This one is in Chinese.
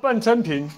半成品。